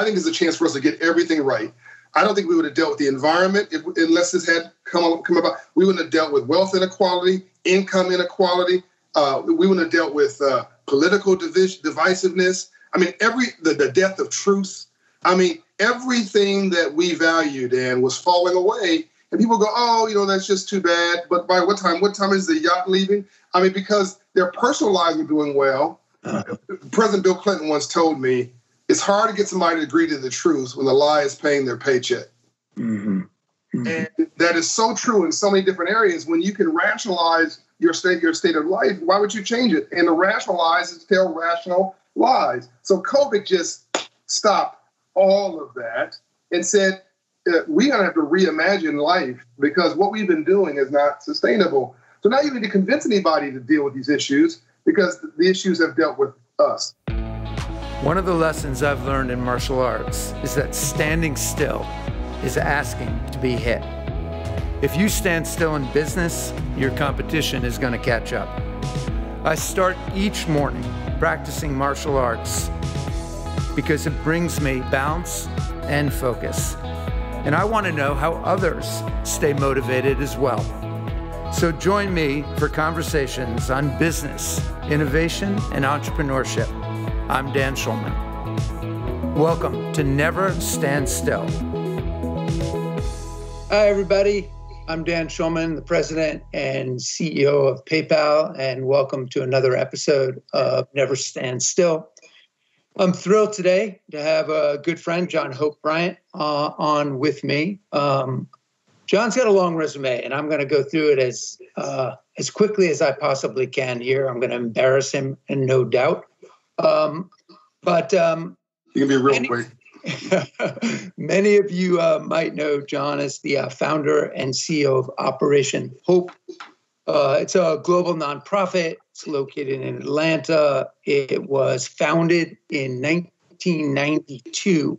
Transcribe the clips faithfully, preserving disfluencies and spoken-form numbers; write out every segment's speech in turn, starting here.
I think it's a chance for us to get everything right. I don't think we would have dealt with the environment if, unless this had come, come about. We wouldn't have dealt with wealth inequality, income inequality. Uh, we wouldn't have dealt with uh, political divis- divisiveness. I mean, every the, the death of truth. I mean, everything that we valued and was falling away. And people go, oh, you know, that's just too bad. But by what time? What time is the yacht leaving? I mean, because their personal lives are doing well. Uh, President Bill Clinton once told me, it's hard to get somebody to agree to the truth when the lie is paying their paycheck. Mm-hmm. Mm-hmm. And that is so true in so many different areas. When you can rationalize your state, your state of life, why would you change it? And to rationalize is to tell rational lies. So COVID just stopped all of that and said, uh, we're going to have to reimagine life because what we've been doing is not sustainable. So now you need to convince anybody to deal with these issues because the issues have dealt with us. One of the lessons I've learned in martial arts is that standing still is asking to be hit. If you stand still in business, your competition is going to catch up. I start each morning practicing martial arts because it brings me balance and focus. And I want to know how others stay motivated as well. So join me for conversations on business, innovation, and entrepreneurship. I'm Dan Schulman. Welcome to Never Stand Still. Hi, everybody. I'm Dan Schulman, the president and C E O of PayPal, and welcome to another episode of Never Stand Still. I'm thrilled today to have a good friend, John Hope Bryant, uh, on with me. Um, John's got a long resume, and I'm going to go through it as, uh, as quickly as I possibly can here. I'm going to embarrass him, and no doubt. Um, but, um, you can be real many, quick. Many of you, uh, might know John as the uh, founder and C E O of Operation Hope. Uh, it's a global nonprofit. It's located in Atlanta. It was founded in nineteen ninety-two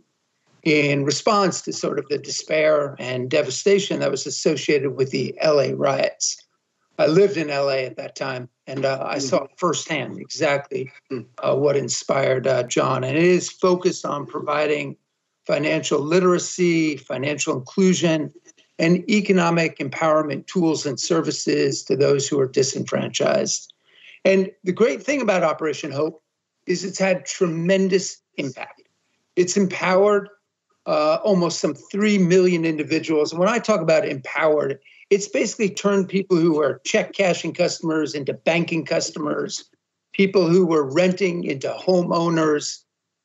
in response to sort of the despair and devastation that was associated with the L A riots. I lived in L A at that time, and uh, I saw firsthand exactly uh, what inspired uh, John. And it is focused on providing financial literacy, financial inclusion, and economic empowerment tools and services to those who are disenfranchised. And the great thing about Operation Hope is it's had tremendous impact. It's empowered uh, almost some three million individuals. And when I talk about empowered, it's basically turned people who were check cashing customers into banking customers, people who were renting into homeowners,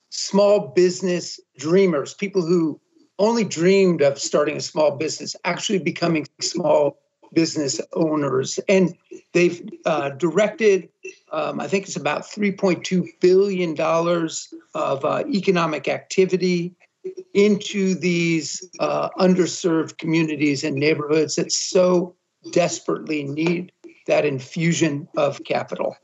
small business dreamers, people who only dreamed of starting a small business, actually becoming small business owners. And they've uh, directed, um, I think it's about three point two billion dollars of uh, economic activity into these uh, underserved communities and neighborhoods that so desperately need that infusion of capital.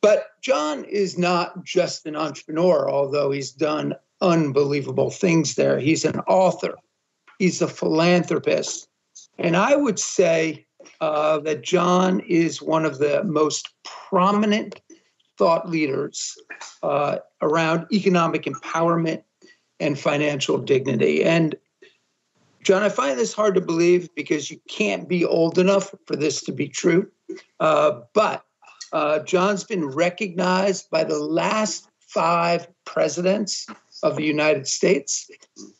But John is not just an entrepreneur, although he's done unbelievable things there. He's an author. He's a philanthropist. And I would say uh, that John is one of the most prominent thought leaders uh, around economic empowerment and financial dignity. And John, I find this hard to believe because you can't be old enough for this to be true. Uh, but uh, John's been recognized by the last five presidents of the United States.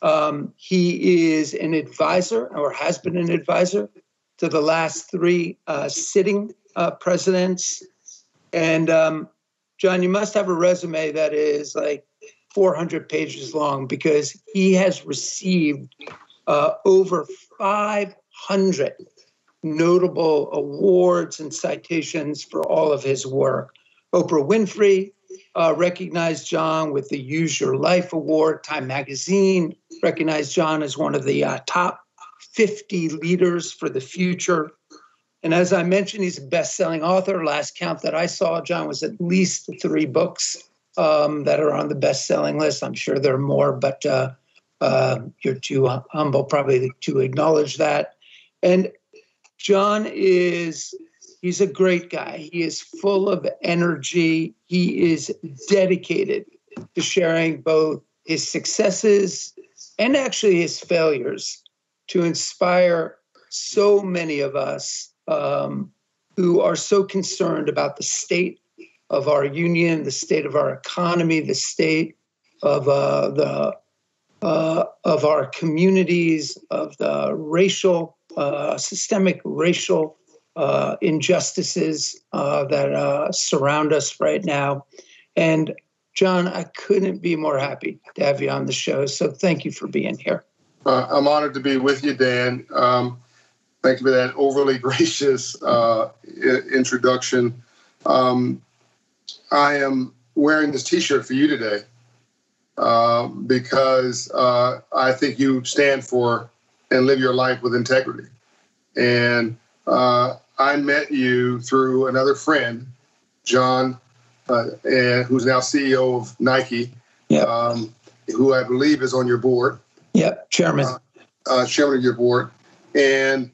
Um, he is an advisor or has been an advisor to the last three uh, sitting uh, presidents. And um, John, you must have a resume that is like four hundred pages long because he has received uh, over five hundred notable awards and citations for all of his work. Oprah Winfrey uh, recognized John with the Use Your Life Award. Time Magazine recognized John as one of the uh, top fifty leaders for the future. And as I mentioned, he's a best-selling author. Last count that I saw, John was at least three books Um, that are on the best-selling list. I'm sure there are more, but uh, uh, you're too humble probably to acknowledge that. And John is, he's a great guy. He is full of energy. He is dedicated to sharing both his successes and actually his failures to inspire so many of us um, who are so concerned about the state of our union, the state of our economy, the state of uh, the uh, of our communities, of the racial, uh, systemic racial uh, injustices uh, that uh, surround us right now. And John, I couldn't be more happy to have you on the show. So thank you for being here. Uh, I'm honored to be with you, Dan. Um, thank you for that overly gracious uh, introduction. Um, I am wearing this T-shirt for you today uh, because uh, I think you stand for and live your life with integrity. And uh, I met you through another friend, John, Uh, and who's now C E O of Nike, yep. um, who I believe is on your board. Yep, chairman. Uh, uh, chairman of your board. And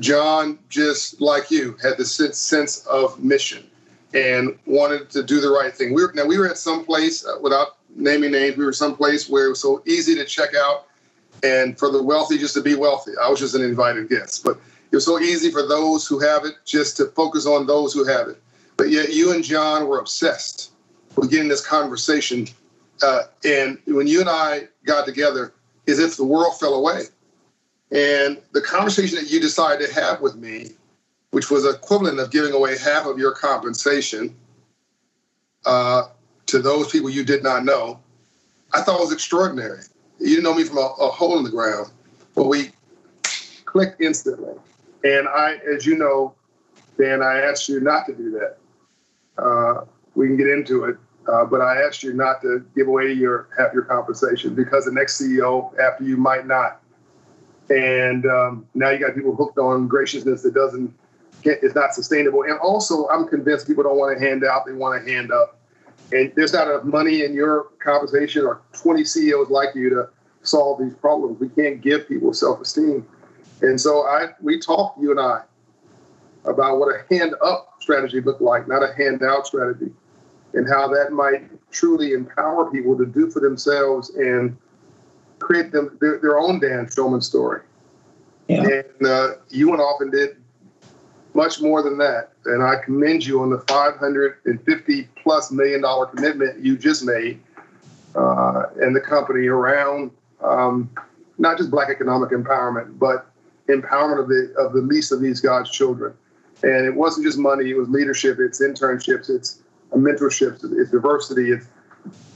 John, just like you, had this sense of mission and wanted to do the right thing. We were, now, we were at some place, uh, without naming names, we were someplace where it was so easy to check out and for the wealthy just to be wealthy. I was just an invited guest. But it was so easy for those who have it just to focus on those who have it. But yet you and John were obsessed with getting this conversation. Uh, and when you and I got together, as if the world fell away. And the conversation that you decided to have with me, which was equivalent of giving away half of your compensation uh, to those people you did not know, I thought was extraordinary. You didn't know me from a, a hole in the ground, but we clicked instantly. And I, as you know, Dan, I asked you not to do that. Uh, we can get into it, uh, but I asked you not to give away your half your compensation because the next C E O after you might not. And um, now you got people hooked on graciousness that doesn't, it's not sustainable. And also, I'm convinced people don't want to hand out; they want to hand up. And there's not enough money in your compensation or twenty C E Os like you to solve these problems. We can't give people self-esteem. And so I, we talked, you and I, about what a hand-up strategy looked like, not a hand-out strategy, and how that might truly empower people to do for themselves and create them their, their own Dan Schulman story. Yeah. And uh, you went off and did much more than that, and I commend you on the five hundred fifty plus million dollar commitment you just made uh, and the company around um, not just Black economic empowerment, but empowerment of the of the least of these God's children. And it wasn't just money, it was leadership, it's internships, it's mentorships, it's diversity, it's,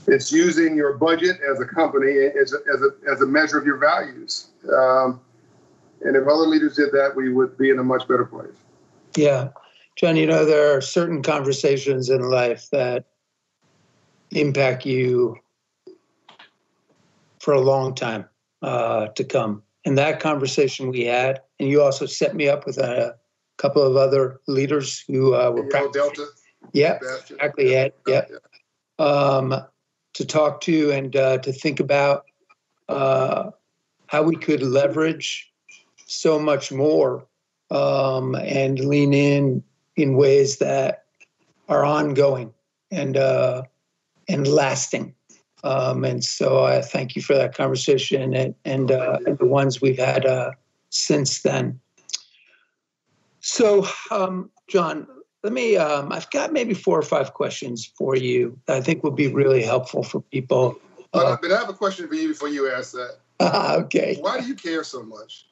it's using your budget as a company as a, as a, as a measure of your values. Um, and if other leaders did that, we would be in a much better place. Yeah. John, you know, there are certain conversations in life that impact you for a long time uh, to come. And that conversation we had, and you also set me up with a couple of other leaders who uh, were practicing. Yeah, exactly. Yeah, yeah. Um, to talk to and uh, to think about uh, how we could leverage so much more um, and lean in in ways that are ongoing and uh, and lasting. Um, and so I thank you for that conversation and, and, uh, and the ones we've had uh, since then. So, um, John, let me, um, I've got maybe four or five questions for you that I think will be really helpful for people. Uh, but I have a question for you before you ask that. Uh, okay. Why do you care so much?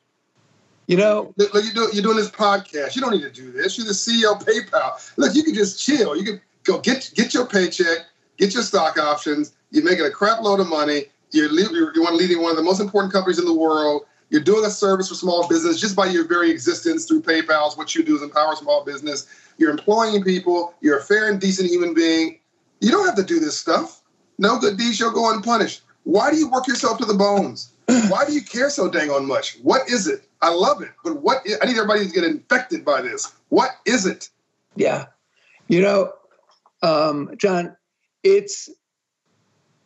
You know, look, look, you're doing this podcast. You don't need to do this. You're the C E O of PayPal. Look, you can just chill. You can go get, get your paycheck, get your stock options. You're making a crap load of money. You're, you're leading one of the most important companies in the world. You're doing a service for small business just by your very existence through PayPal. What you do is empower small business. You're employing people. You're a fair and decent human being. You don't have to do this stuff. No good deed shall go unpunished. Why do you work yourself to the bones? Why do you care so dang on much? What is it? I love it. But what is, I need everybody to get infected by this. What is it? Yeah. You know, um, John, it's...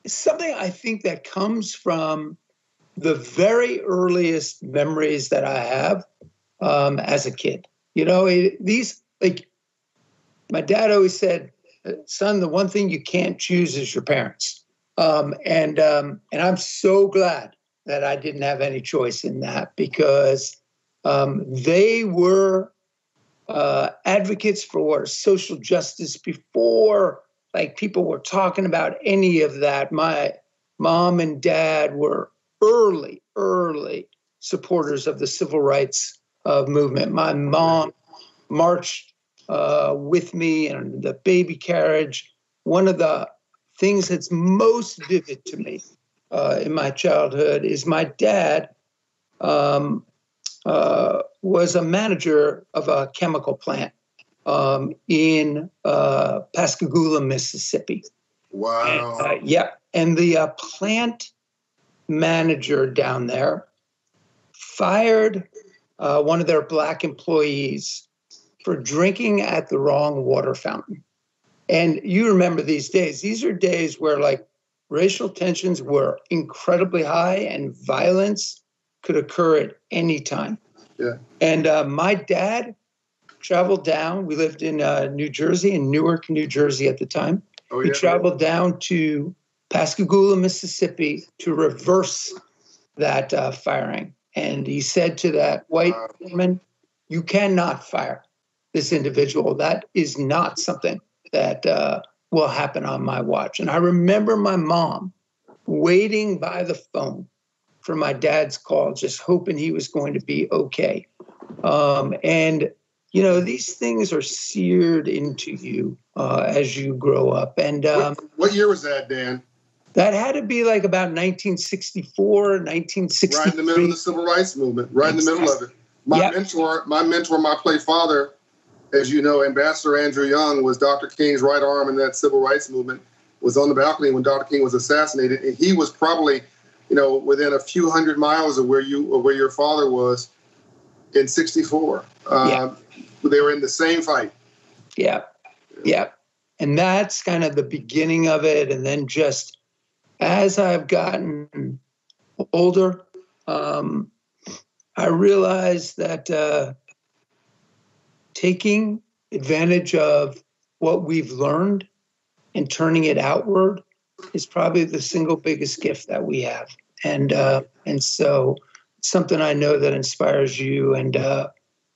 It's something I think that comes from the very earliest memories that I have um, as a kid. You know, it, these, like, my dad always said, son, the one thing you can't choose is your parents. Um, and um, and I'm so glad that I didn't have any choice in that, because um, they were uh, advocates for social justice before, like, people were talking about any of that. My mom and dad were early, early supporters of the civil rights uh, movement. My mom marched uh, with me in the baby carriage. One of the things that's most vivid to me uh, in my childhood is my dad um, uh, was a manager of a chemical plant um, in uh, Pascagoula, Mississippi. Wow. And, uh, yeah. And the uh, plant manager down there fired uh, one of their black employees for drinking at the wrong water fountain. And you remember these days. These are days where, like, racial tensions were incredibly high and violence could occur at any time. Yeah. And uh, my dad traveled down. We lived in uh, New Jersey, in Newark, New Jersey at the time. Oh, yeah. He traveled down to Pascagoula, Mississippi to reverse that uh, firing. And he said to that white wow. woman, "You cannot fire this individual. That is not something that uh, will happen on my watch." And I remember my mom waiting by the phone for my dad's call, just hoping he was going to be okay. Um, and, you know, these things are seared into you uh, as you grow up. And um, what, what year was that, Dan? That had to be like about nineteen sixty-four, nineteen sixty-three. Right in the middle of the civil rights movement, right in the middle of it. My yep. mentor, my mentor, my play father, as you know, Ambassador Andrew Young, was Doctor King's right arm in that civil rights movement, was on the balcony when Doctor King was assassinated. And he was probably, you know, within a few hundred miles of where you or where your father was in sixty-four. Uh, yeah. They were in the same fight. Yeah. Yeah. And that's kind of the beginning of it. And then just as I've gotten older, um, I realized that uh, taking advantage of what we've learned and turning it outward is probably the single biggest gift that we have. And uh, and so it's something I know that inspires you, and uh,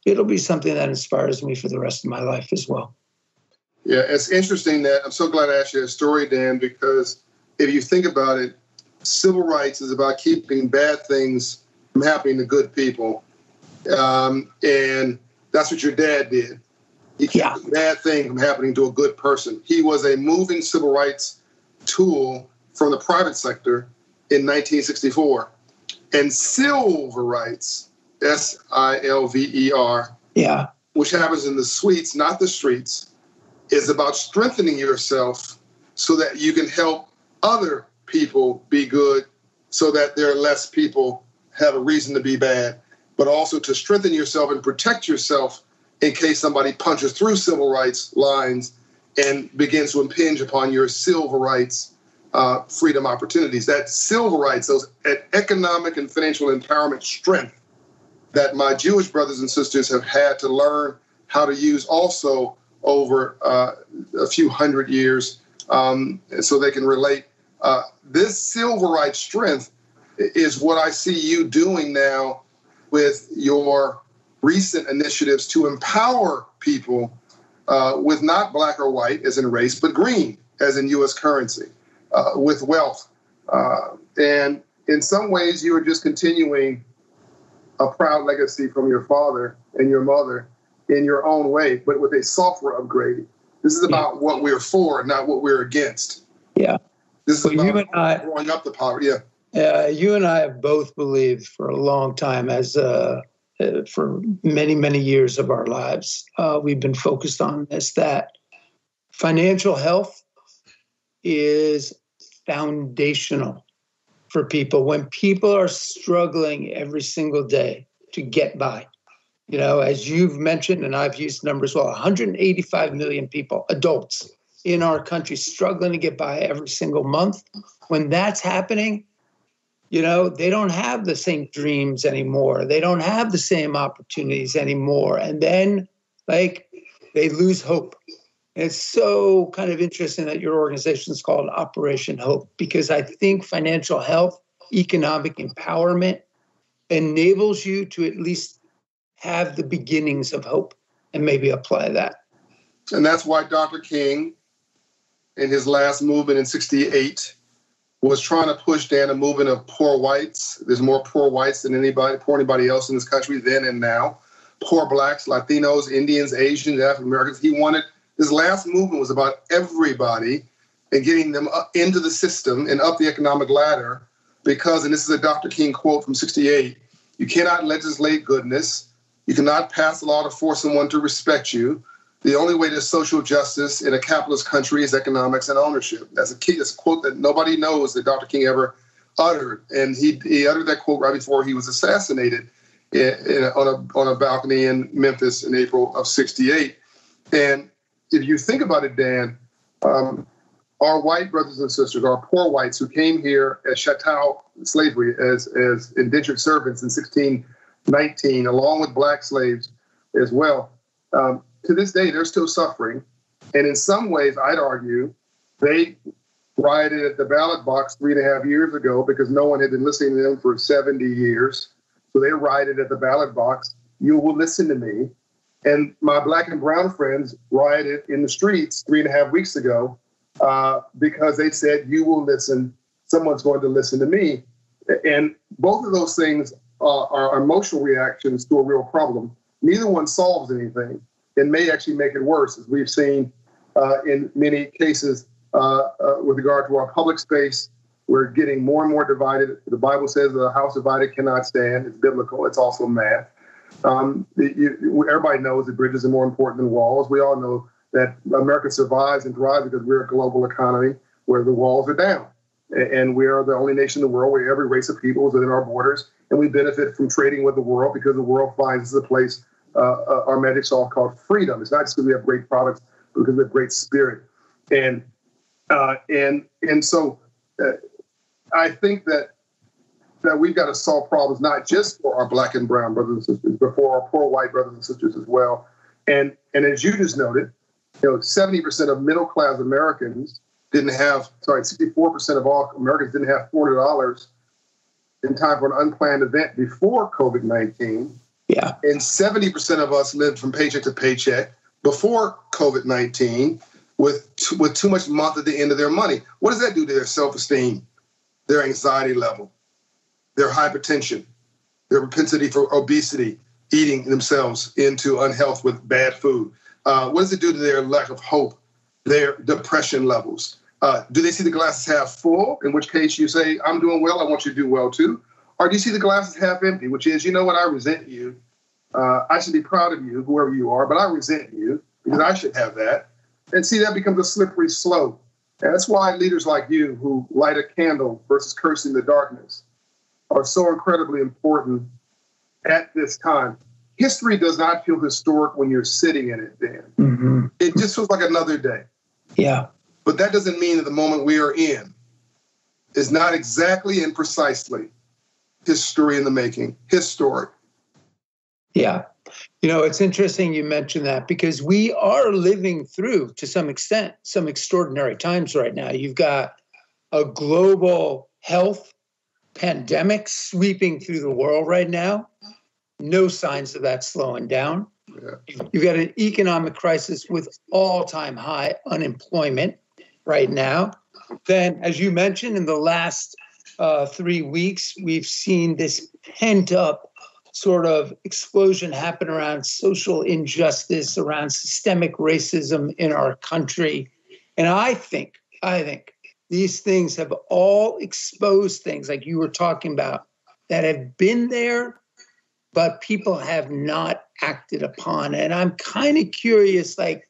it'll be something that inspires me for the rest of my life as well. Yeah, it's interesting that I'm so glad I asked you that story, Dan, because if you think about it, civil rights is about keeping bad things from happening to good people. Um, and that's what your dad did. He kept yeah. a bad thing from happening to a good person. He was a moving civil rights tool from the private sector in nineteen sixty-four. And silver rights, S I L V E R, yeah. which happens in the suites, not the streets, is about strengthening yourself so that you can help other people be good, so that there are less people have a reason to be bad, but also to strengthen yourself and protect yourself in case somebody punches through civil rights lines and begins to impinge upon your civil rights, uh, freedom, opportunities. That civil rights, those economic and financial empowerment strength that my Jewish brothers and sisters have had to learn how to use also over uh, a few hundred years, um, so they can relate. Uh, this civil rights strength is what I see you doing now with your recent initiatives to empower people uh, with not black or white as in race, but green as in U S currency, uh, with wealth. Uh, and in some ways, you are just continuing a proud legacy from your father and your mother in your own way, but with a software upgrade. This is about yeah. what we're for, not what we're against. Yeah. This is well, about you and I, growing up the poverty. Yeah. Uh, you and I have both believed for a long time, as uh, uh, for many, many years of our lives, uh, we've been focused on this, that financial health is foundational for people. When people are struggling every single day to get by, you know, as you've mentioned, and I've used numbers, well, one hundred eighty-five million people, adults in our country struggling to get by every single month. When that's happening, you know, they don't have the same dreams anymore. They don't have the same opportunities anymore. And then, like, they lose hope. And it's so kind of interesting that your organization is called Operation Hope, because I think financial health, economic empowerment enables you to at least have the beginnings of hope and maybe apply that. And that's why Doctor King, in his last movement in sixty-eight, was trying to push down a movement of poor whites. There's more poor whites than anybody, poor anybody else in this country then and now. Poor blacks, Latinos, Indians, Asians, African Americans. He wanted, his last movement was about everybody and getting them up into the system and up the economic ladder because, and this is a Doctor King quote from sixty-eight, you cannot legislate goodness. You cannot pass a law to force someone to respect you. The only way to social justice in a capitalist country is economics and ownership. That's a key, that's a quote that nobody knows that Doctor King ever uttered. And he, he uttered that quote right before he was assassinated in, in, on, a, on a balcony in Memphis in April of sixty-eight. And if you think about it, Dan, um, our white brothers and sisters, our poor whites who came here as chattel slavery, as, as indentured servants in sixteen nineteen, along with black slaves as well, um, to this day, they're still suffering. And in some ways, I'd argue, they rioted at the ballot box three and a half years ago because no one had been listening to them for seventy years. So they rioted at the ballot box. You will listen to me. And my black and brown friends rioted in the streets three and a half weeks ago uh, because they said, you will listen. Someone's going to listen to me. And both of those things uh, are emotional reactions to a real problem. Neither one solves anything. It may actually make it worse, as we've seen uh, in many cases uh, uh, with regard to our public space. We're getting more and more divided. The Bible says that a house divided cannot stand. It's biblical. It's also math. Um, it, you, everybody knows that bridges are more important than walls. We all know that America survives and thrives because we're a global economy where the walls are down. And we are the only nation in the world where every race of people is within our borders. And we benefit from trading with the world because the world finds us a place Uh, our magic sauce called freedom. It's not just because we have great products, but because we have great spirit. And uh, and and so uh, I think that that we've got to solve problems not just for our black and brown brothers and sisters, but for our poor white brothers and sisters as well. And and as you just noted, you know, seventy percent of middle class Americans didn't have, sorry, sixty-four percent of all Americans didn't have four hundred dollars in time for an unplanned event before COVID nineteen. Yeah. And seventy percent of us lived from paycheck to paycheck before COVID nineteen with too, with too much month at the end of their money. What does that do to their self-esteem, their anxiety level, their hypertension, their propensity for obesity, eating themselves into unhealth with bad food? Uh, what does it do to their lack of hope, their depression levels? Uh, do they see the glasses half full, in which case you say, I'm doing well, I want you to do well too? Or do you see the glasses half empty, which is, you know what, I resent you. Uh, I should be proud of you, whoever you are, but I resent you because I should have that. And see, that becomes a slippery slope. And that's why leaders like you who light a candle versus cursing the darkness are so incredibly important at this time. History does not feel historic when you're sitting in it, Dan. Mm-hmm. It just feels like another day. Yeah. But that doesn't mean that the moment we are in is not exactly and precisely history in the making, historic. Yeah. You know, it's interesting you mentioned that because we are living through, to some extent, some extraordinary times right now. You've got a global health pandemic sweeping through the world right now. No signs of that slowing down. Yeah. You've got an economic crisis with all-time high unemployment right now. Then, as you mentioned, in the last Uh, three weeks, we've seen this pent-up sort of explosion happen around social injustice, around systemic racism in our country. And I think, I think these things have all exposed things like you were talking about that have been there, but people have not acted upon. And I'm kind of curious, like,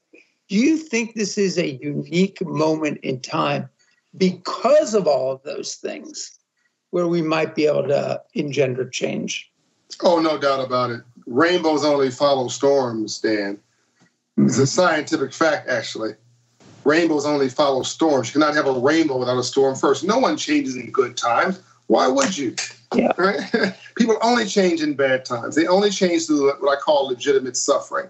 do you think this is a unique moment in time because of all of those things where we might be able to engender change? Oh, no doubt about it. Rainbows only follow storms, Dan. Mm-hmm. It's a scientific fact, actually. Rainbows only follow storms. You cannot have a rainbow without a storm first. No one changes in good times. Why would you? Yeah. Right? People only change in bad times. They only change through what I call legitimate suffering.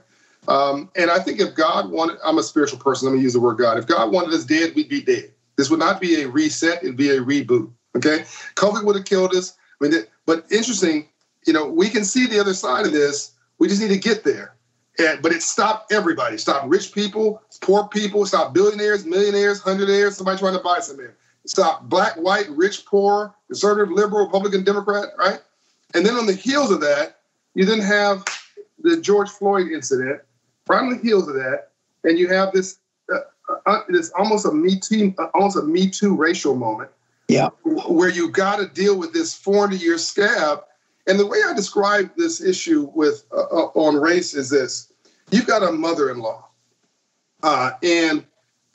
Um, and I think if God wanted, I'm a spiritual person, let me use the word God. If God wanted us dead, we'd be dead. This would not be a reset, it'd be a reboot, okay? COVID would have killed us. I mean, but interesting, you know, we can see the other side of this. We just need to get there. And, but it stopped everybody. It stopped rich people, poor people, stopped billionaires, millionaires, hundredaires, somebody trying to buy some air. It stopped black, white, rich, poor, conservative, liberal, Republican, Democrat, right? And then on the heels of that, you then have the George Floyd incident, right on the heels of that, and you have this uh, uh, this almost a Me Too, uh, almost a Me Too racial moment, yeah, where you got to deal with this four hundred year scab. And the way I describe this issue with uh, on race is this: you've got a mother-in-law, uh, and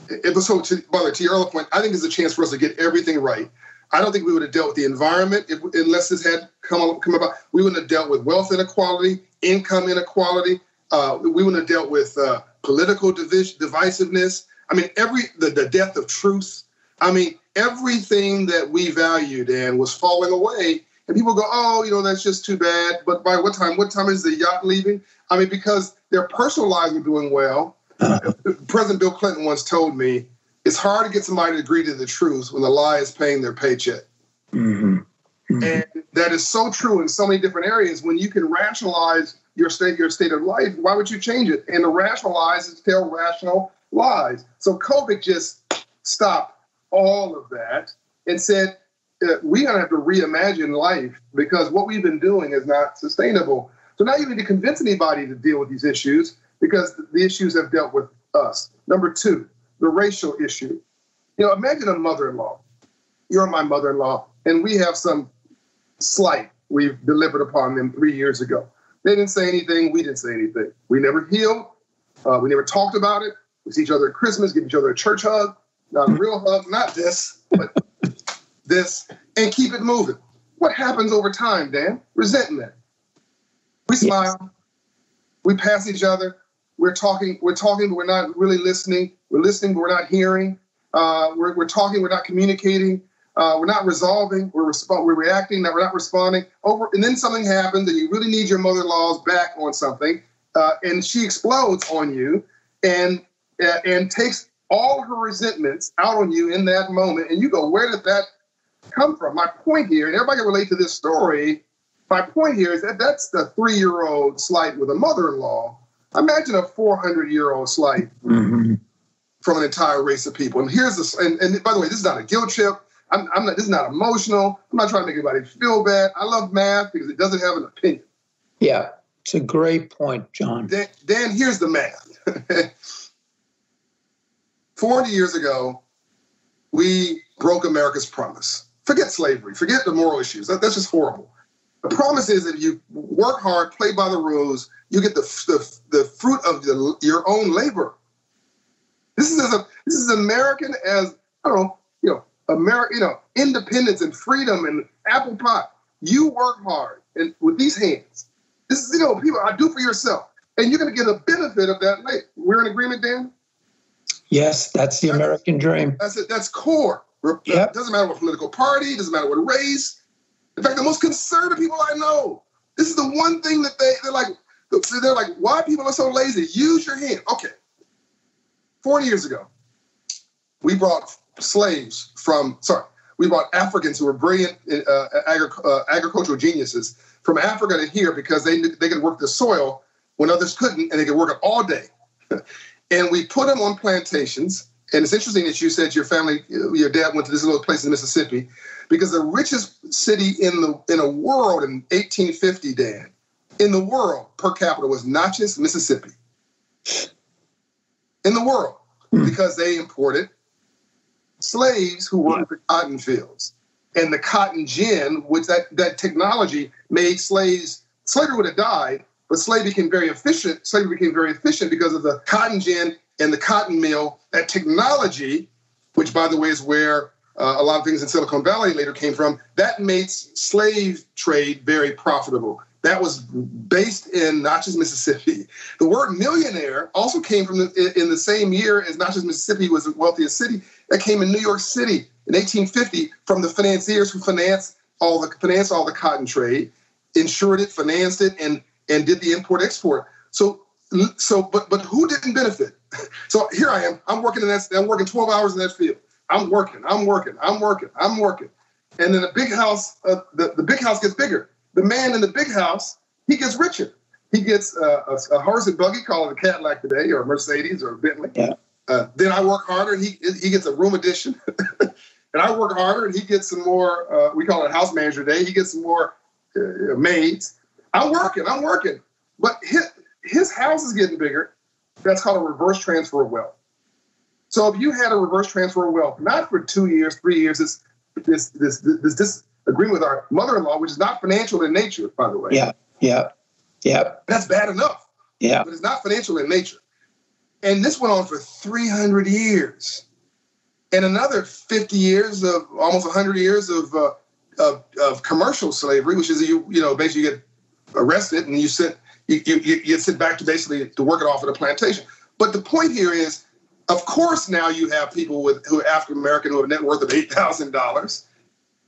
it was so. To, brother, to your earlier point, I think it's a chance for us to get everything right. I don't think we would have dealt with the environment if, unless this had come come about. We wouldn't have dealt with wealth inequality, income inequality. Uh, we wouldn't have dealt with uh, political divis- divisiveness. I mean, every the, the death of truth. I mean, everything that we valued and was falling away. And people go, oh, you know, that's just too bad. But by what time? What time is the yacht leaving? I mean, because their personal lives were doing well. Uh-huh. President Bill Clinton once told me, it's hard to get somebody to agree to the truth when the lie is paying their paycheck. Mm-hmm. Mm-hmm. And that is so true in so many different areas. When you can rationalize your state, your state of life, why would you change it? And to rationalize is to tell rational lies. So COVID just stopped all of that and said, we're going to have to reimagine life because what we've been doing is not sustainable. So now you need to convince anybody to deal with these issues because the issues have dealt with us. Number two, the racial issue. You know, imagine a mother-in-law. You're my mother-in-law, and we have some slight we've delivered upon them three years ago. They didn't say anything. We didn't say anything. We never healed. Uh, we never talked about it. We see each other at Christmas, give each other a church hug, not a real hug, not this, but this, and keep it moving. What happens over time, Dan? Resentment. We smile. Yes. We pass each other. We're talking, we're talking, but we're not really listening. We're listening, but we're not hearing. Uh, we're, we're talking, we're not communicating. Uh, we're not resolving. We're, resp- we're reacting, we're not responding. Over, and then something happens, and you really need your mother-in-law's back on something, uh, and she explodes on you and uh, and takes all her resentments out on you in that moment, and you go, where did that come from? My point here, and everybody can relate to this story, my point here is that that's the three-year-old slight with a mother-in-law. Imagine a four hundred year old slight mm-hmm. from an entire race of people. And here's the, and, and by the way, this is not a guilt trip. I'm, I'm not, this is not emotional. I'm not trying to make anybody feel bad. I love math because it doesn't have an opinion. Yeah, it's a great point, John. Dan, Dan here's the math. four hundred years ago, we broke America's promise. Forget slavery. Forget the moral issues. That, that's just horrible. The promise is that if you work hard, play by the rules, you get the the, the fruit of the, your own labor. This is as a, this is American as I don't know, you know, America, you know, independence and freedom and apple pie. You work hard and with these hands. This is, you know, people, I do for yourself, and you're going to get a benefit of that later. We're in agreement, Dan? Yes, that's the that's, American dream. That's it. That's core. Yep. It doesn't matter what political party. It doesn't matter what race. In fact, the most conservative people I know, this is the one thing that they, they're like, they're like, why people are so lazy? Use your hand. Okay. forty years ago, we brought slaves from, sorry, we brought Africans who were brilliant uh, agri- uh, agricultural geniuses from Africa to here because they they could work the soil when others couldn't, and they could work it all day. And we put them on plantations. And it's interesting that you said your family, your dad went to this little place in Mississippi, because the richest city in the in a world in eighteen fifty, Dan, in the world per capita was Natchez, Mississippi. In the world, mm. because they imported slaves who worked yeah. the cotton fields and the cotton gin, which that, that technology made slaves. Slavery would have died, but slavery became very efficient. Slavery became very efficient because of the cotton gin and the cotton mill, that technology, which, by the way, is where uh, a lot of things in Silicon Valley later came from, that made slave trade very profitable. That was based in Natchez, Mississippi. The word millionaire also came from the, in the same year as Natchez, Mississippi was the wealthiest city. That came in New York City in eighteen fifty from the financiers who financed all the financed all the cotton trade, insured it, financed it, and, and did the import-export. So So, but but who didn't benefit? So here I am. I'm working in that. I'm working twelve hours in that field. I'm working. I'm working. I'm working. I'm working. And then the big house. Uh, the the big house gets bigger. The man in the big house, he gets richer. He gets uh, a, a horse and buggy, call it a Cadillac today, or a Mercedes, or a Bentley. Yeah. Uh, then I work harder, and he he gets a room addition. And I work harder, and he gets some more. Uh, we call it a house manager day. He gets some more uh, maids. I'm working. I'm working. But his, his house is getting bigger. That's called a reverse transfer of wealth. So if you had a reverse transfer of wealth, not for two years, three years, this this this this, this agreement with our mother-in-law, which is not financial in nature, by the way. Yeah, yeah, yeah. That's bad enough. Yeah, but it's not financial in nature. And this went on for three hundred years, and another fifty years of almost one hundred years of uh, of, of commercial slavery, which is you you know basically you get arrested and you sit. You, you, you sit back to basically to work it off at a plantation. But the point here is, of course, now you have people with who are African-American who have a net worth of eight thousand dollars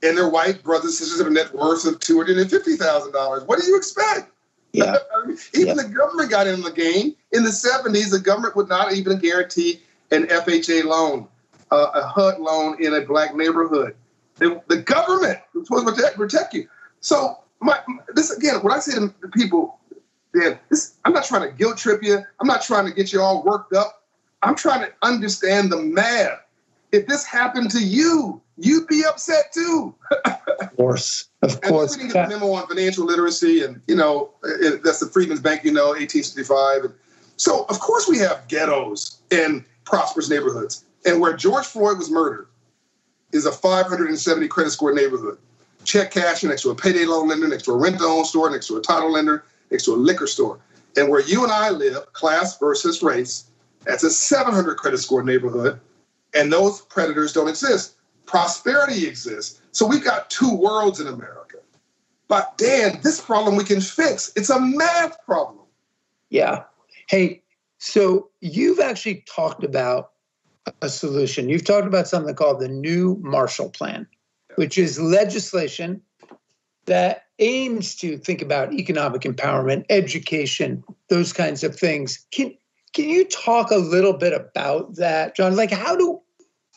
and their white brothers and sisters have a net worth of two hundred fifty thousand dollars. What do you expect? Yeah. I mean, even yeah. the government got in the game. In the seventies, the government would not even guarantee an F H A loan, uh, a H U D loan in a black neighborhood. The, the government was supposed to protect you. So my, this again, when I say to people, Dan, this, I'm not trying to guilt trip you. I'm not trying to get you all worked up. I'm trying to understand the math. If this happened to you, you'd be upset too. Of course, of course. We need a memo on financial literacy, and you know it, that's the Freedmen's Bank, you know, eighteen sixty-five. And so, of course, we have ghettos and prosperous neighborhoods. And where George Floyd was murdered is a five hundred seventy credit score neighborhood. Check cashing next to a payday loan lender, next to a rent-to-own store, next to a title lender, next to a liquor store. And where you and I live, class versus race, that's a seven hundred credit score neighborhood, and those predators don't exist. Prosperity exists. So we've got two worlds in America. But Dan, this problem we can fix. It's a math problem. Yeah. Hey, so you've actually talked about a solution. You've talked about something called the new Marshall Plan, yeah. which is legislation that aims to think about economic empowerment, education, those kinds of things. Can can you talk a little bit about that, John? Like, how do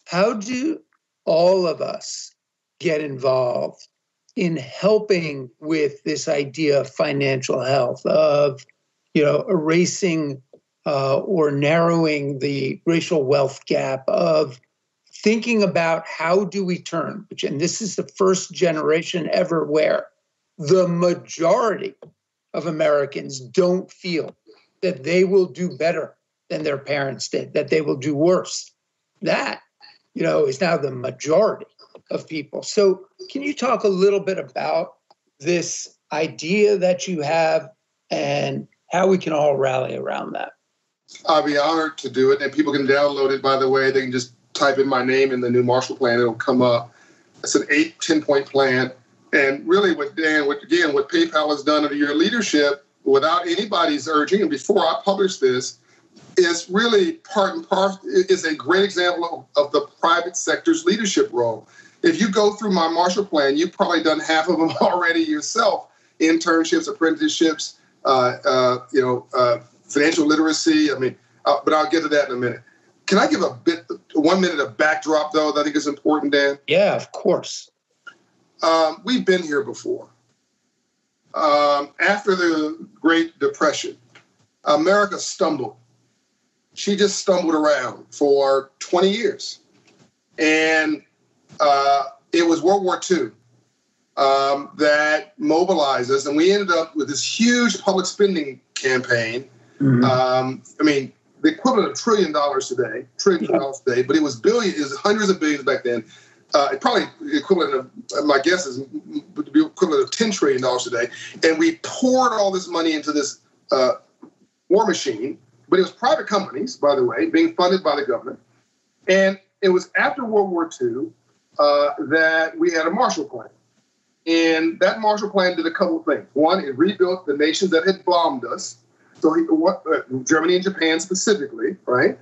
how do all of us get involved in helping with this idea of financial health, of you know erasing uh, or narrowing the racial wealth gap, of thinking about how do we turn, which, and this is the first generation ever where the majority of Americans don't feel that they will do better than their parents did, that they will do worse. That, you know, is now the majority of people. So can you talk a little bit about this idea that you have and how we can all rally around that? I'll be honored to do it. And people can download it, by the way. They can just type in my name in the new Marshall Plan, it'll come up. It's an eight, ten-point plan. And really what Dan, what, again, what PayPal has done under your leadership, without anybody's urging, and before I publish this, is really part and parcel, is a great example of, of the private sector's leadership role. If you go through my Marshall Plan, you've probably done half of them already yourself, internships, apprenticeships, uh, uh, you know, uh, financial literacy, I mean, uh, but I'll get to that in a minute. Can I give a bit, one minute of backdrop, though, that I think is important, Dan? Yeah, of course. Um, we've been here before. Um, after the Great Depression, America stumbled. She just stumbled around for twenty years. And uh, it was World War Two um, that mobilized us. And we ended up with this huge public spending campaign. Mm-hmm. Um, I mean, the equivalent of trillion dollars today, trillion dollars today, but it was billion, it was hundreds of billions back then. Uh, probably the equivalent of, my guess is, would be equivalent of ten trillion dollars today. And we poured all this money into this uh, war machine, but it was private companies, by the way, being funded by the government. And it was after World War Two uh, that we had a Marshall Plan. And that Marshall Plan did a couple of things. One, it rebuilt the nations that had bombed us. So he, what, uh, Germany and Japan specifically, right?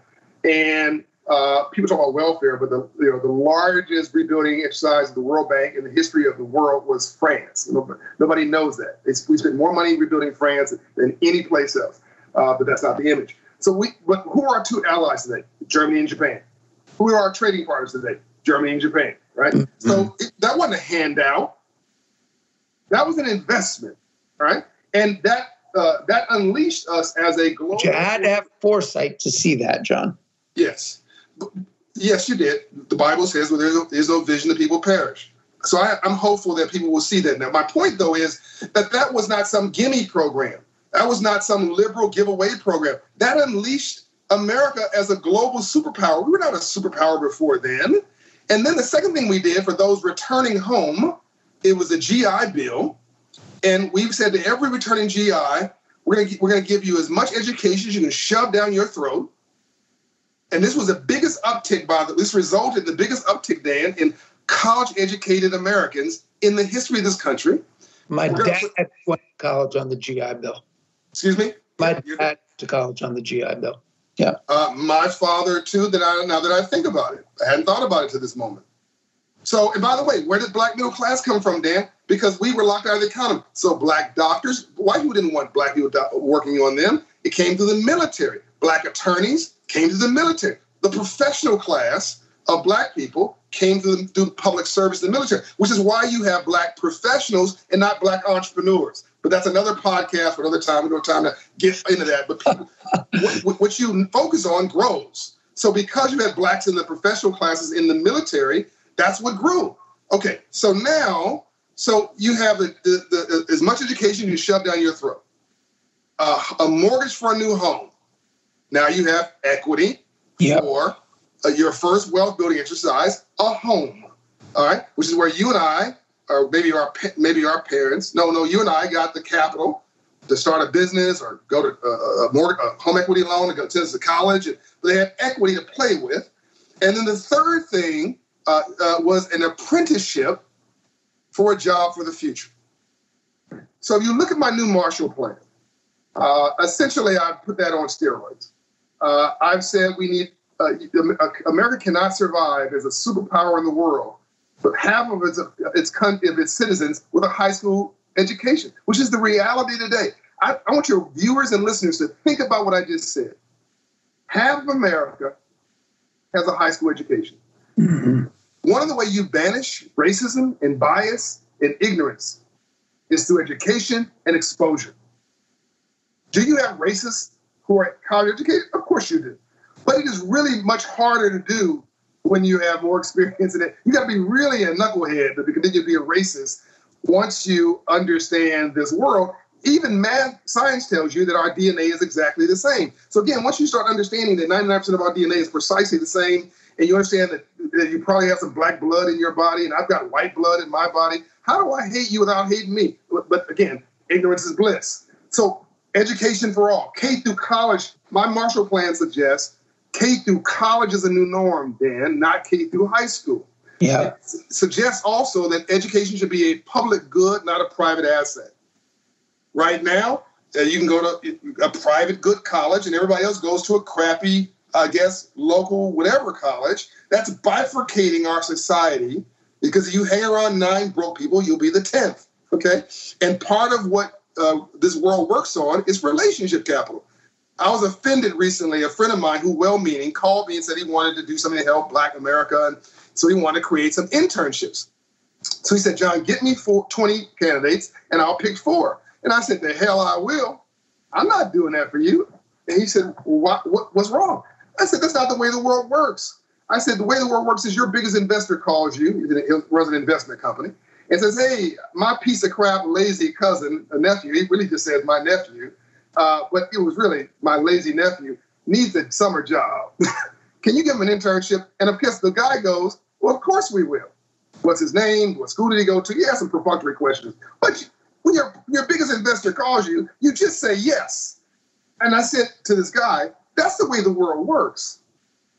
And uh, people talk about welfare, but the you know the largest rebuilding exercise of the World Bank in the history of the world was France. Nobody knows that. It's, we spent more money rebuilding France than any place else. uh, but that's not the image. So we, but who are our two allies today? Germany and Japan. Who are our trading partners today? Germany and Japan, right? Mm-hmm. So it, that wasn't a handout. That was an investment, right? And that uh, that unleashed us as a global. You had to have foresight to see that, John. Yes. Yes, you did. The Bible says, well, there's no, there's no vision, the people perish. So I, I'm hopeful that people will see that. Now, my point, though, is that that was not some gimme program. That was not some liberal giveaway program. That unleashed America as a global superpower. We were not a superpower before then. And then the second thing we did for those returning home, it was a G I Bill. And we've said to every returning G I, we're going to we're going to give you as much education as you can shove down your throat. And this was the biggest uptick, by the, this resulted in the biggest uptick, Dan, in college-educated Americans in the history of this country. My We're dad put, went to college on the G I Bill. Excuse me? My You're, dad went to college on the G I Bill. Yeah. Uh, my father, too, that I, now that I think about it. I hadn't thought about it to this moment. So, and by the way, where did black middle class come from, Dan? Because we were locked out of the economy. So black doctors, white people didn't want black people do- working on them. It came through the military. Black attorneys came through the military. The professional class of black people came through, through public service and the military, which is why you have black professionals and not black entrepreneurs. But that's another podcast for another time. We don't have time to get into that. But people, what, what you focus on grows. So because you had blacks in the professional classes in the military, that's what grew. Okay, so now, so you have the, the, the, as much education you shove down your throat, uh, a mortgage for a new home. Now you have equity yep. for uh, your first wealth building exercise, a home, all right, which is where you and I, or maybe our maybe our parents, no, no, you and I got the capital to start a business or go to uh, a, mortgage, a home equity loan to go to college. They had equity to play with. And then the third thing uh, uh, was an apprenticeship for a job for the future. So if you look at my new Marshall Plan, uh, essentially I put that on steroids. Uh, I've said we need uh, America cannot survive as a superpower in the world, but half of its its, of its citizens with a high school education, which is the reality today. I, I want your viewers and listeners to think about what I just said. Half of America has a high school education. Mm-hmm. One of the ways you banish racism and bias and ignorance is through education and exposure. Do you have racists who are college educated? Of course you do. But it is really much harder to do when you have more experience in it. You got to be really a knucklehead to continue to be a racist once you understand this world. Even math science tells you that our D N A is exactly the same. So again, once you start understanding that ninety-nine percent of our D N A is precisely the same, and you understand that, that you probably have some black blood in your body, and I've got white blood in my body, how do I hate you without hating me? But, but again, ignorance is bliss. So education for all, K through college. My Marshall Plan suggests K through college is a new norm, Dan, not K through high school. Yeah. It suggests also that education should be a public good, not a private asset. Right now, uh, you can go to a private good college, and everybody else goes to a crappy, I guess, local whatever college. That's bifurcating our society, because if you hang around nine broke people, you'll be the tenth. Okay, and part of what Uh, this world works on is relationship capital. I was offended recently. A friend of mine who well-meaning called me and said he wanted to do something to help Black America. And so he wanted to create some internships. So he said, John, get me four, twenty candidates and I'll pick four. And I said, the hell I will. I'm not doing that for you. And he said, why, what, what's wrong? I said, that's not the way the world works. I said, the way the world works is your biggest investor calls you. It was an investment company. And says, hey, my piece of crap, lazy cousin, a nephew, he really just says my nephew, uh, but it was really my lazy nephew, needs a summer job. Can you give him an internship? And of course, the guy goes, well, of course we will. What's his name? What school did he go to? He asked some perfunctory questions. But you, when your, your biggest investor calls you, you just say yes. And I said to this guy, that's the way the world works,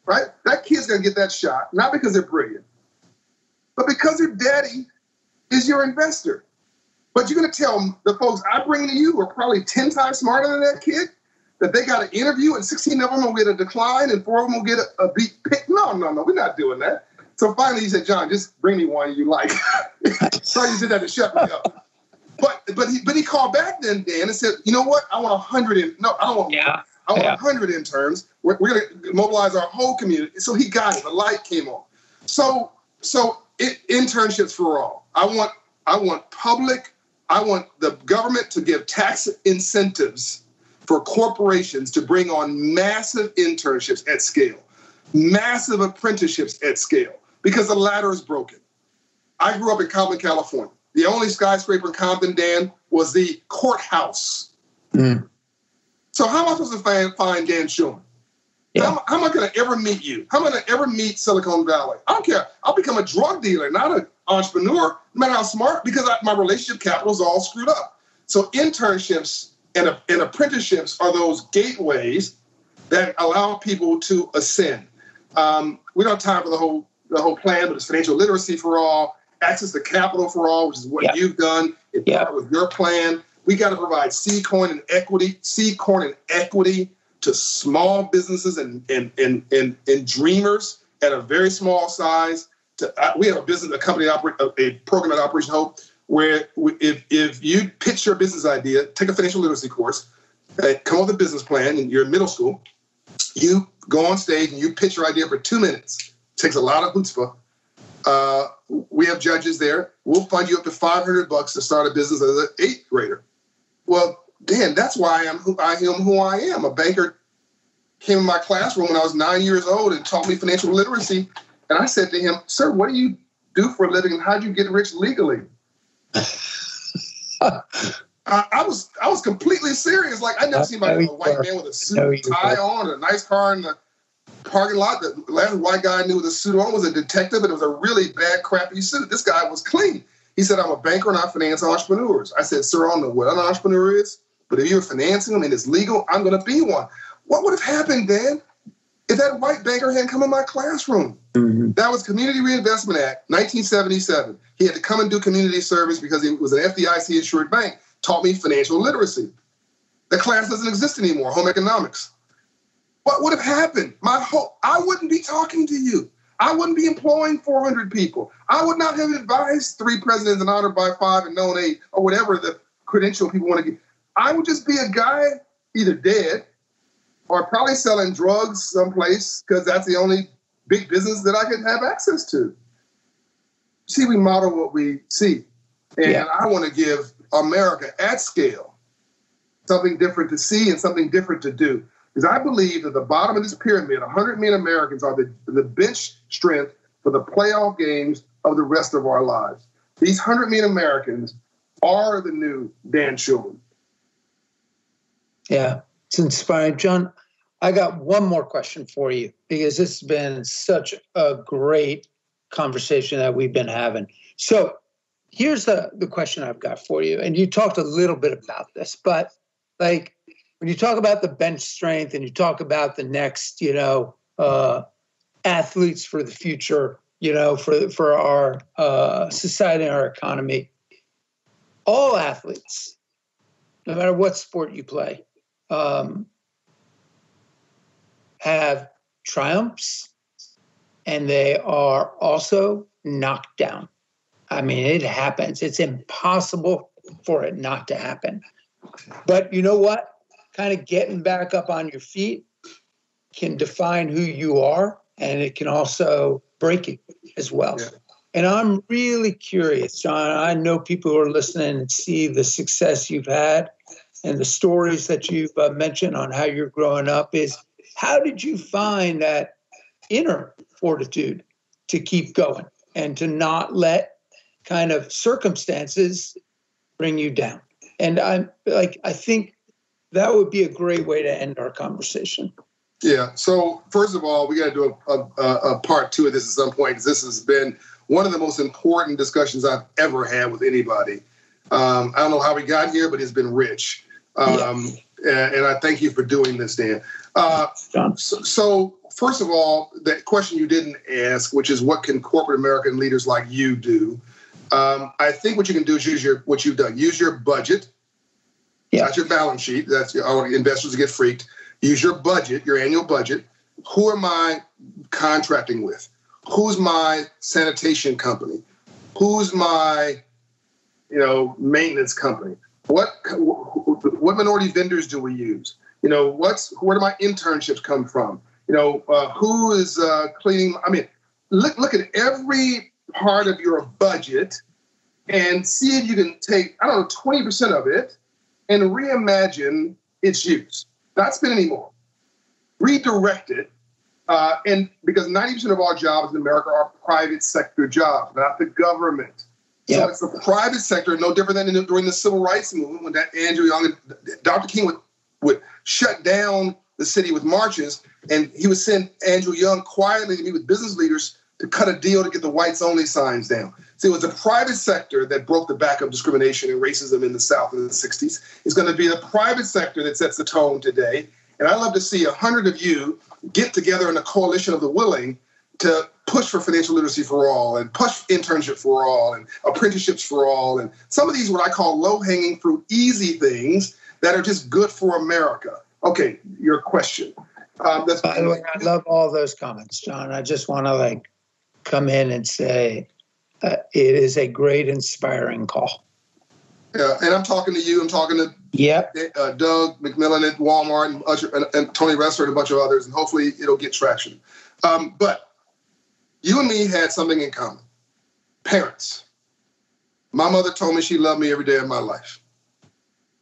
right? That kid's going to get that shot, not because they're brilliant, but because their daddy is your investor. But you're going to tell the folks I bring to you who are probably ten times smarter than that kid that they got an interview and sixteen of them will get a decline and four of them will get a, a beat pick. No, no, no, we're not doing that. So finally he said, John, just bring me one you like. Sorry you did that to shut me up. But but he but he called back then, Dan, and said, you know what? I want a hundred in no, I don't want yeah. I want a yeah. hundred interns. We're, we're gonna mobilize our whole community. So he got it. The light came on. So so it, internships for all. I want I want public. I want the government to give tax incentives for corporations to bring on massive internships at scale, massive apprenticeships at scale, because the ladder is broken. I grew up in Compton, California. The only skyscraper in Compton, Dan, was the courthouse. Mm. So how am I supposed to find, find Dan Schulman? Yeah. How, how am I going to ever meet you? How am I going to ever meet Silicon Valley? I don't care. I'll become a drug dealer, not an entrepreneur, no matter how smart, because I, my relationship capital is all screwed up. So internships and, and apprenticeships are those gateways that allow people to ascend. Um, we don't have time for the whole the whole plan, but it's financial literacy for all, access to capital for all, which is what yeah. you've done. It's yeah. part of your plan. We got to provide seed corn and equity, seed corn and equity to small businesses and and and and, and dreamers at a very small size. To, uh, we have a business, a company, a program at Operation Hope, where if if you pitch your business idea, take a financial literacy course, uh, come up with a business plan, and you're in middle school, you go on stage and you pitch your idea for two minutes. It takes a lot of chutzpah. Uh, we have judges there. We'll fund you up to five hundred bucks to start a business as an eighth grader. Well, Dan, that's why I'm who I am. Who I am. A banker came in my classroom when I was nine years old and taught me financial literacy. And I said to him, "Sir, what do you do for a living? And how do you get rich legally?" I, I was I was completely serious. Like, I never That's seen my, a white man with a suit and tie on, and a nice car in the parking lot. The last white guy I knew with a suit on was a detective, and it was a really bad, crappy suit. This guy was clean. He said, "I'm a banker and I finance entrepreneurs." I said, "Sir, I don't know what an entrepreneur is, but if you're financing them and it's legal, I'm going to be one." What would have happened, Dan, if that white banker hadn't come in my classroom? Mm-hmm. That was Community Reinvestment Act, nineteen seventy-seven. He had to come and do community service because he was an F D I C insured bank. Taught me financial literacy. The class doesn't exist anymore, home economics. What would have happened? My whole, I wouldn't be talking to you. I wouldn't be employing four hundred people. I would not have advised three presidents and honored by five and known eight, or whatever the credential people want to get. I would just be a guy either dead or probably selling drugs someplace, because that's the only big business that I could have access to. See, we model what we see. And yeah. I want to give America at scale something different to see and something different to do. Because I believe that the bottom of this pyramid, one hundred million Americans, are the, the bench strength for the playoff games of the rest of our lives. These one hundred million Americans are the new Dan Schulman. Yeah, it's inspiring. John, I got one more question for you, because this has been such a great conversation that we've been having. So here's the, the question I've got for you. And you talked a little bit about this, but like, when you talk about the bench strength and you talk about the next, you know, uh, athletes for the future, you know, for for our uh, society and our economy, all athletes, no matter what sport you play, um, have triumphs, and they are also knocked down. I mean, it happens. It's impossible for it not to happen. But you know what? Kind of getting back up on your feet can define who you are, and it can also break it as well. Yeah. And I'm really curious, John. I know people who are listening and see the success you've had and the stories that you've uh, mentioned on how you're growing up is, how did you find that inner fortitude to keep going and to not let kind of circumstances bring you down? And I'm like, I think, that would be a great way to end our conversation. Yeah. So first of all, we got to do a, a, a part two of this at some point, because this has been one of the most important discussions I've ever had with anybody. Um, I don't know how we got here, but it's been rich. Um, yeah. and, and I thank you for doing this, Dan. Uh, so, so first of all, that question you didn't ask, which is what can corporate American leaders like you do? Um, I think what you can do is use your, what you've done, use your budget. Yeah. Not your balance sheet. That's your investors get freaked. Use your budget, your annual budget. Who am I contracting with? Who's my sanitation company? Who's my you know, maintenance company? What what minority vendors do we use? You know, what's where do my internships come from? You know, uh, who is uh, cleaning? I mean, look look at every part of your budget and see if you can take, I don't know, twenty percent of it and reimagine its use. Not spend any more. Redirect it. Uh, and because ninety percent of our jobs in America are private sector jobs, not the government. Yep. So it's the private sector, no different than in, during the Civil Rights Movement when that Andrew Young, Doctor King would, would shut down the city with marches, and he would send Andrew Young quietly to meet with business leaders to cut a deal to get the whites only signs down. So it was the private sector that broke the back of discrimination and racism in the South in the sixties. It's going to be the private sector that sets the tone today. And I'd love to see a hundred of you get together in a coalition of the willing to push for financial literacy for all and push internship for all and apprenticeships for all. And some of these what I call low-hanging fruit, easy things that are just good for America. Okay, your question. Um, that's By the way, I love all those comments, John. I just want to like come in and say uh, it is a great, inspiring call. Yeah, and I'm talking to you. I'm talking to yep. uh, Doug McMillan at Walmart and, uh, and Tony Ressler and a bunch of others, and hopefully it'll get traction. Um, but you and me had something in common. Parents. My mother told me she loved me every day of my life.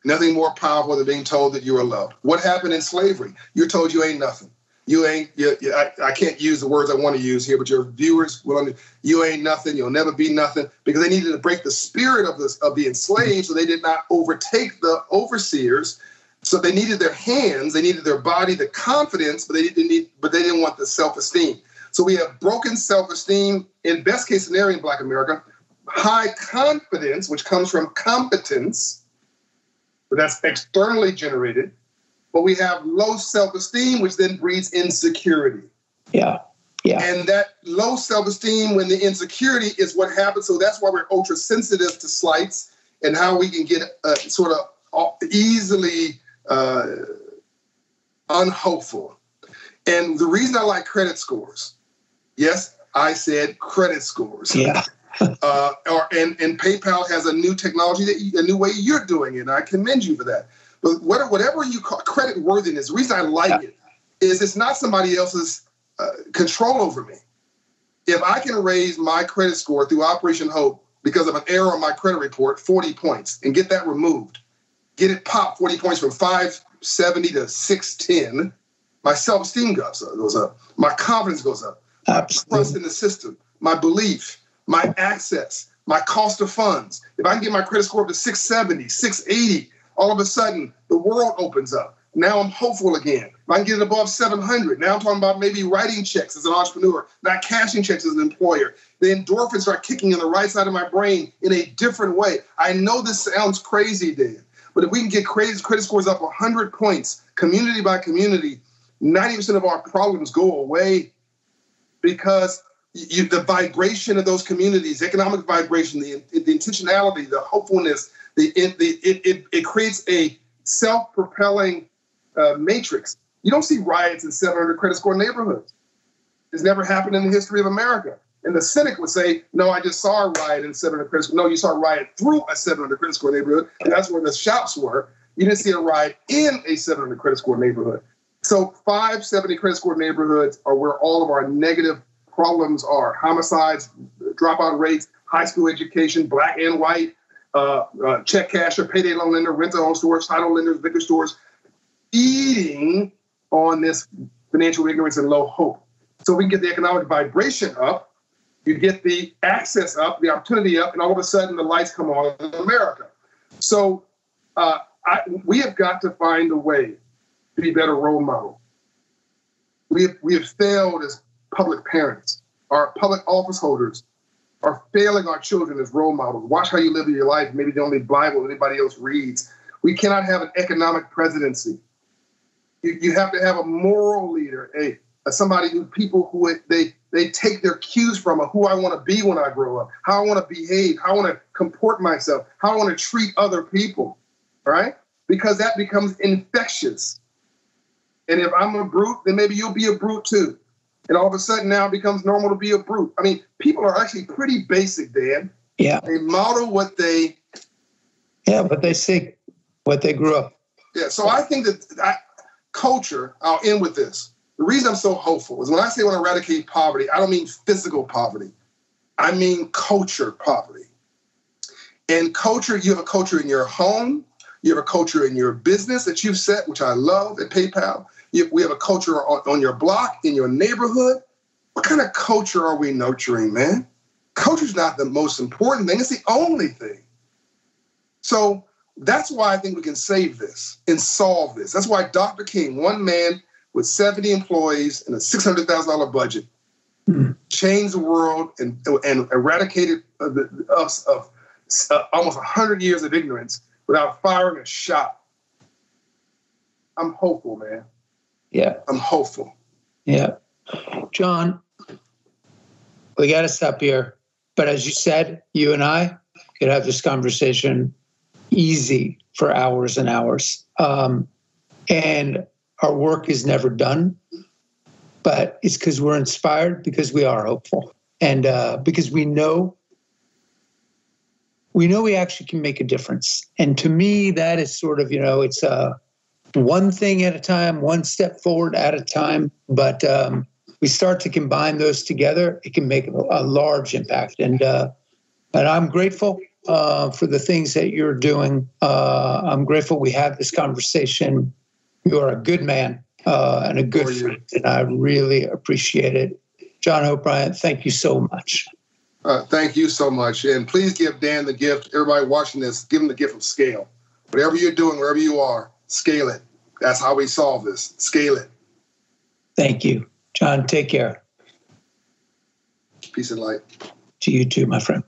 Nothing more powerful than being told that you are loved. What happened in slavery? You're told you ain't nothing. You ain't, you, you, I, I can't use the words I want to use here, but your viewers will understand. You ain't nothing, you'll never be nothing, because they needed to break the spirit of, this, of the enslaved, so they did not overtake the overseers. So they needed their hands, they needed their body, the confidence, but they didn't need, but they didn't want the self-esteem. So we have broken self-esteem in best case scenario in Black America, high confidence, which comes from competence, but that's externally generated. But we have low self-esteem, which then breeds insecurity. Yeah, yeah. And that low self-esteem when the insecurity is what happens. So that's why we're ultra sensitive to slights and how we can get uh, sort of easily uh, unhopeful. And the reason I like credit scores, yes, I said credit scores. Yeah. uh, or, and, and PayPal has a new technology, that, a new way you're doing it. And I commend you for that. But whatever you call credit worthiness, the reason I like yeah. it is it's not somebody else's uh, control over me. If I can raise my credit score through Operation Hope because of an error on my credit report, forty points, and get that removed, get it popped forty points from five seventy to six ten, my self-esteem goes up. My confidence goes up. Absolutely. My trust in the system, my belief, my access, my cost of funds. If I can get my credit score up to six seventy, six eighty, all of a sudden, the world opens up. Now I'm hopeful again. If I can get it above seven hundred, now I'm talking about maybe writing checks as an entrepreneur, not cashing checks as an employer. The endorphins start kicking in the right side of my brain in a different way. I know this sounds crazy, Dan, but if we can get credit scores up one hundred points, community by community, ninety percent of our problems go away because you, the vibration of those communities, economic vibration, the, the intentionality, the hopefulness, The, it, the, it, it, it creates a self-propelling uh, matrix. You don't see riots in seven hundred credit score neighborhoods. It's never happened in the history of America. And the cynic would say, no, I just saw a riot in seven hundred credit score. No, you saw a riot through a seven hundred credit score neighborhood, and that's where the shops were. You didn't see a riot in a seven hundred credit score neighborhood. So five seventy credit score neighborhoods are where all of our negative problems are. Homicides, dropout rates, high school education, black and white, Uh, uh, check casher, payday loan lender, rent-to-own stores, title lenders, liquor stores, feeding on this financial ignorance and low hope. So we can get the economic vibration up, you get the access up, the opportunity up, and all of a sudden the lights come on in America. So uh, I, we have got to find a way to be better role models. We have, we have failed as public parents, our public office holders, are failing our children as role models. Watch how you live your life. Maybe the only Bible anybody else reads. We cannot have an economic presidency. You, you have to have a moral leader, a, a somebody who people who they they take their cues from, of who I want to be when I grow up, how I want to behave, how I want to comport myself, how I want to treat other people, right? Because that becomes infectious. And if I'm a brute, then maybe you'll be a brute too. And all of a sudden now it becomes normal to be a brute. I mean, people are actually pretty basic, Dan. Yeah. They model what they Yeah, but they see what they grew up. Yeah, so I think that I, culture, I'll end with this. The reason I'm so hopeful is when I say I want to eradicate poverty, I don't mean physical poverty. I mean culture poverty. And culture, you have a culture in your home. You have a culture in your business that you've set, which I love at PayPal. You, we have a culture on, on your block, in your neighborhood. What kind of culture are we nurturing, man? Culture's not the most important thing. It's the only thing. So that's why I think we can save this and solve this. That's why Doctor King, one man with seventy employees and a six hundred thousand dollars budget, hmm. changed the world and, and eradicated us of uh, almost one hundred years of ignorance without firing a shot. I'm hopeful, man. Yeah. I'm hopeful. Yeah. John, we got to stop here. But as you said, you and I could have this conversation easy for hours and hours. Um, and our work is never done. But it's because we're inspired, because we are hopeful. And uh, because we know, we know we actually can make a difference. And to me, that is sort of, you know, it's uh, one thing at a time, one step forward at a time. But um, we start to combine those together, it can make a large impact. And, uh, and I'm grateful uh, for the things that you're doing. Uh, I'm grateful we have this conversation. You are a good man uh, and a good friend, and I really appreciate it. John Hope Bryant, thank you so much. Uh, thank you so much. And please give Dan the gift. Everybody watching this, give him the gift of scale. Whatever you're doing, wherever you are, scale it. That's how we solve this. Scale it. Thank you. John, take care. Peace and light. To you too, my friend.